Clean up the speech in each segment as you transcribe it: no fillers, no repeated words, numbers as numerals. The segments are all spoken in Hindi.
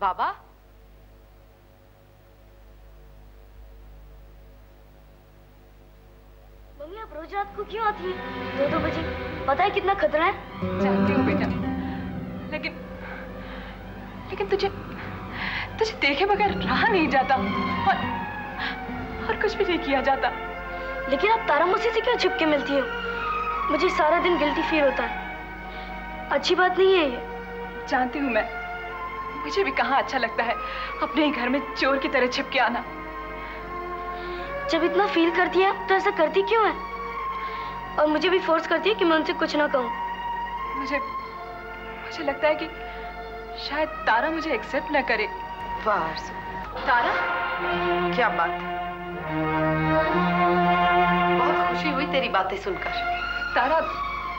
बाबा मम्मी आप रोज रात को क्यों आती है 2-2 बजे? पता है कितना खतरा है? जानती हूँ बेटा, लेकिन तुझे देखे बगैर रहा नहीं जाता और कुछ भी नहीं किया जाता। लेकिन आप तारा मौसी से क्यों छिपके मिलती हो? मुझे सारा दिन गिल्टी फील होता है। अच्छी बात नहीं है ये। जानती हूँ मैं, मुझे भी कहाँ अच्छा लगता है अपने ही घर में चोर की तरह छिपके आना। जब इतना फील करती है तो ऐसा करती क्यों है? और मुझे भी फोर्स करती है कि मैं उनसे कुछ ना कहूँ। मुझे लगता है कि शायद तारा मुझे एक्सेप्ट ना करे। वाह तारा, क्या बात है, बहुत खुशी हुई तेरी बातें सुनकर।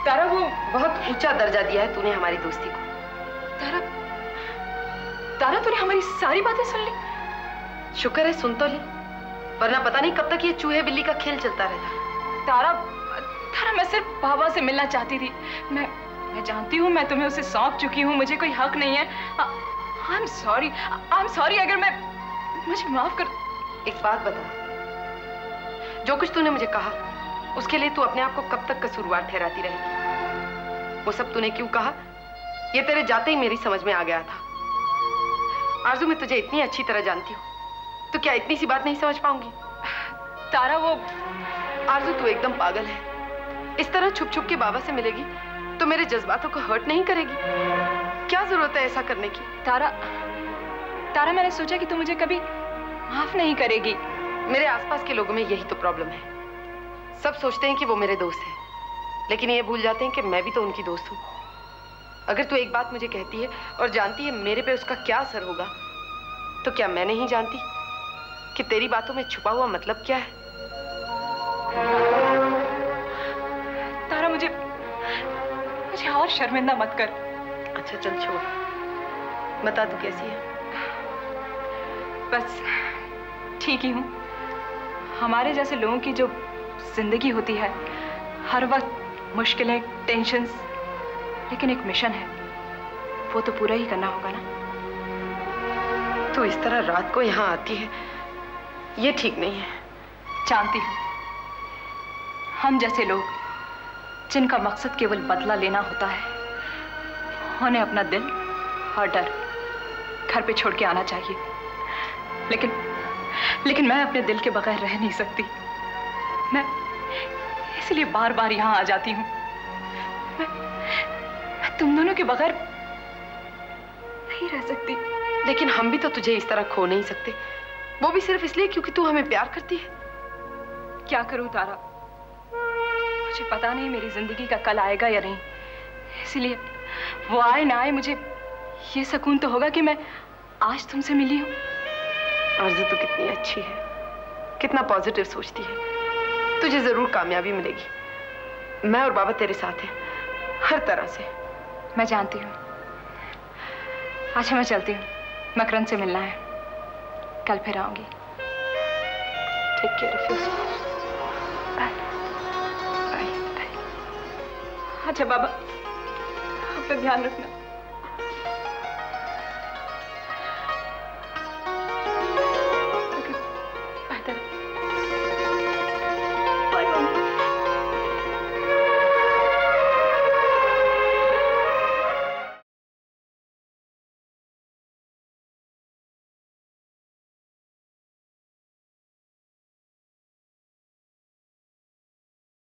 तारा वो बहुत ऊंचा दर्जा दिया है तूने हमारी दोस्ती को। तारा तूने हमारी सारी बातें सुन ली? शुक्र है सुन तो ली, वरना पता नहीं कब तक ये चूहे बिल्ली का खेल चलता रहता। तारा मैं सिर्फ बाबा से मिलना चाहती थी। मैं जानती हूँ मैं तुम्हें उसे सौंप चुकी हूँ, मुझे कोई हक नहीं है। I am sorry. अगर मैं, मुझे माफ कर। एक बात बता, जो कुछ तूने मुझे कहा उसके लिए तू अपने आप को कब तक कसूरवार ठहराती रहेगी? वो सब तूने क्यों कहा ये तेरे जाते ही मेरी समझ में आ गया था। आरजू मैं तुझे इतनी अच्छी तरह जानती हूँ, तो क्या इतनी सी बात नहीं समझ पाऊंगी? तारा वो आरजू तू एकदम पागल है। इस तरह छुप छुप के बाबा से मिलेगी तो मेरे जज्बातों को हर्ट नहीं करेगी? क्या जरूरत है ऐसा करने की? तारा मैंने सोचा कि तू मुझे कभी माफ नहीं करेगी। मेरे आसपास के लोगों में यही तो प्रॉब्लम है। सब सोचते हैं कि वो मेरे दोस्त हैं, लेकिन ये भूल जाते हैं कि मैं भी तो उनकी दोस्त हूँ। अगर तू एक बात मुझे कहती है और जानती है मेरे पे उसका क्या असर होगा, तो क्या मैं नहीं जानती कि तेरी बातों में छुपा हुआ मतलब क्या है? तारा मुझे और शर्मिंदा मत कर। अच्छा चल छोड़, बता तू कैसी है? बस ठीक ही हूँ। हमारे जैसे लोगों की जो जिंदगी होती है, हर वक्त मुश्किलें, टेंशन्स, लेकिन एक मिशन है, वो तो पूरा ही करना होगा ना। तू इस तरह रात को यहाँ आती है, ये ठीक नहीं है। जानती हूँ, हम जैसे लोग जिनका मकसद केवल बदला लेना होता है, उन्हें अपना दिल और डर घर पे छोड़ के आना चाहिए। लेकिन मैं अपने दिल के बगैर रह नहीं सकती। मैं इसलिए बार बार यहाँ आ जाती हूँ। मैं तुम दोनों के बगैर नहीं रह सकती। लेकिन हम भी तो तुझे इस तरह खो नहीं सकते, वो भी सिर्फ इसलिए क्योंकि तू हमें प्यार करती है। क्या करूं तारा, मुझे पता नहीं मेरी जिंदगी का कल आएगा या नहीं, इसलिए वो आए ना आए मुझे ये सकून तो होगा कि मैं आज तुमसे मिली हूँ। आरज़ू तू कितनी अच्छी है, कितना पॉजिटिव सोचती है। तुझे जरूर कामयाबी मिलेगी। मैं और बाबा तेरे साथ हैं हर तरह से। मैं जानती हूँ। अच्छा मैं चलती हूँ, मकरन से मिलना है, कल फिर आऊंगी। Take care of yourself. Bye bye bye. अच्छा बाबा, अपना ध्यान रखना।